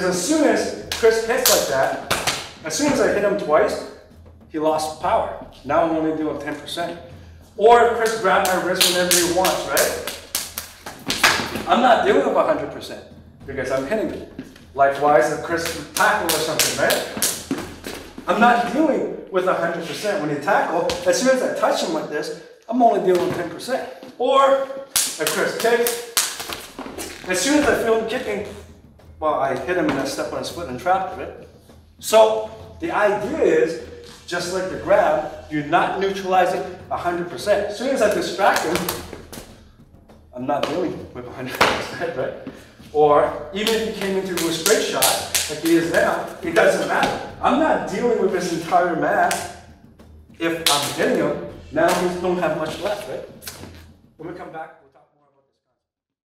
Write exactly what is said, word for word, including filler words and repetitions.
Because as soon as Chris hits like that, as soon as I hit him twice, he lost power. Now I'm only doing ten percent. Or if Chris grabbed my wrist whenever he wants, right? I'm not doing about one hundred percent because I'm hitting him. Likewise, if Chris would tackle or something, right? I'm not dealing with one hundred percent. When he tackle, as soon as I touch him like this, I'm only dealing with ten percent. Or if Chris kicks, as soon as I feel him kicking, well, I hit him and I step on his foot and trap him, right? So the idea is, just like the grab, you're not neutralizing one hundred percent. As soon as I distract him, I'm not dealing with one hundred percent, right? Or even if he came into a straight shot, like he is now, it doesn't matter. I'm not dealing with his entire mass. If I'm hitting him, now he don't have much left, right? When we come back.